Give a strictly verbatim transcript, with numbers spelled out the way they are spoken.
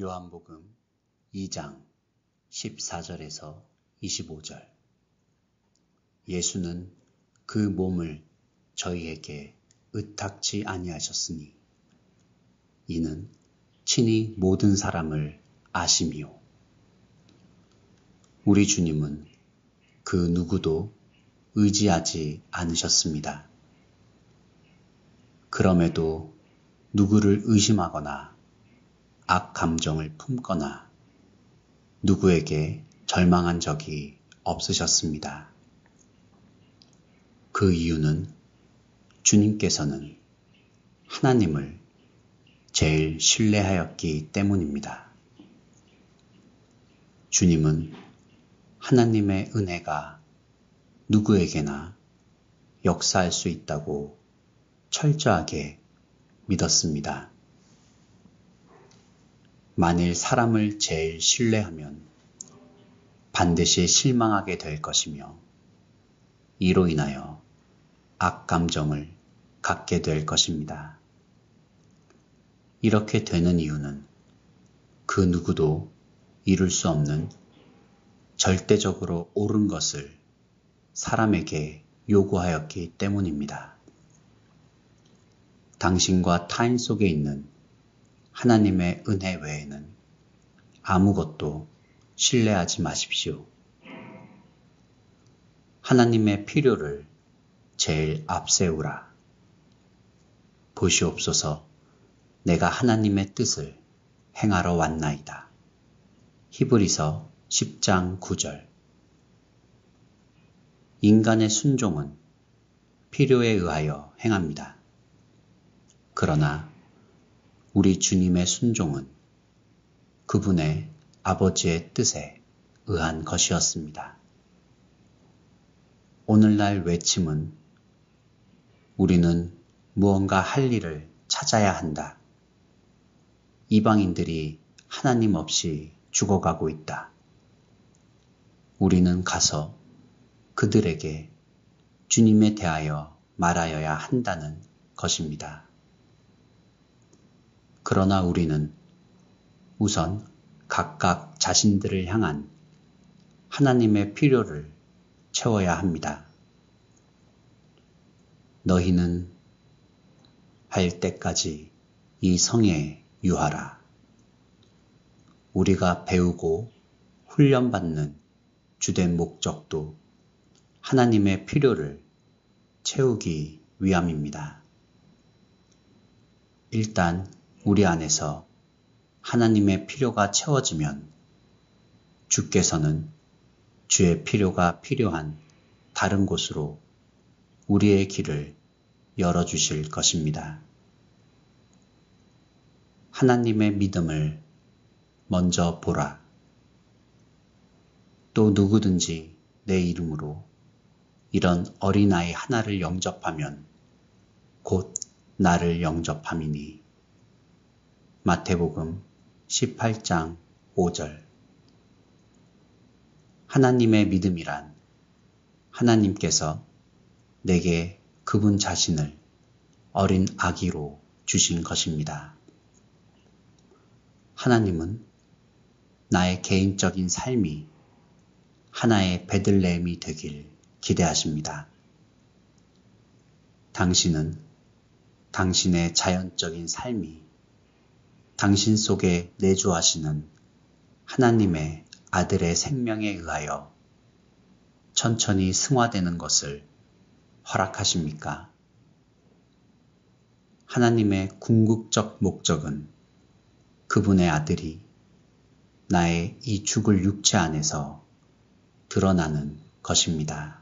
요한복음 이 장 십사 절에서 이십오 절. 예수는 그 몸을 저희에게 의탁치 아니하셨으니 이는 친히 모든 사람을 아심이요. 우리 주님은 그 누구도 의지하지 않으셨습니다. 그럼에도 누구를 의심하거나 악 감정을 품거나 누구에게 절망한 적이 없으셨습니다. 그 이유는 주님께서는 하나님을 제일 신뢰하였기 때문입니다. 주님은 하나님의 은혜가 누구에게나 역사할 수 있다고 철저하게 믿었습니다. 만일 사람을 제일 신뢰하면 반드시 실망하게 될 것이며 이로 인하여 악감정을 갖게 될 것입니다. 이렇게 되는 이유는 그 누구도 이룰 수 없는 절대적으로 옳은 것을 사람에게 요구하였기 때문입니다. 당신과 타인 속에 있는 하나님의 은혜 외에는 아무것도 신뢰하지 마십시오. 하나님의 필요를 제일 앞세우라. 보시옵소서, 내가 하나님의 뜻을 행하러 왔나이다. 히브리서 십 장 구 절. 인간의 순종은 필요에 의하여 행합니다. 그러나 우리 주님의 순종은 그분의 아버지의 뜻에 의한 것이었습니다. 오늘날 외침은 우리는 무언가 할 일을 찾아야 한다. 이방인들이 하나님 없이 죽어가고 있다. 우리는 가서 그들에게 주님에 대하여 말하여야 한다는 것입니다. 그러나 우리는 우선 각각 자신들을 향한 하나님의 필요를 채워야 합니다. 너희는 할 때까지 이 성에 유하라. 우리가 배우고 훈련받는 주된 목적도 하나님의 필요를 채우기 위함입니다. 일단 우리 안에서 하나님의 필요가 채워지면 주께서는 주의 필요가 필요한 다른 곳으로 우리의 길을 열어주실 것입니다. 하나님의 믿음을 먼저 보라. 또 누구든지 내 이름으로 이런 어린아이 하나를 영접하면 곧 나를 영접함이니. 마태복음 십팔 장 오 절. 하나님의 믿음이란 하나님께서 내게 그분 자신을 어린 아기로 주신 것입니다. 하나님은 나의 개인적인 삶이 하나의 베들레헴이 되길 기대하십니다. 당신은 당신의 자연적인 삶이 당신 속에 내주하시는 하나님의 아들의 생명에 의하여 천천히 승화되는 것을 허락하십니까? 하나님의 궁극적 목적은 그분의 아들이 나의 이 죽을 육체 안에서 드러나는 것입니다.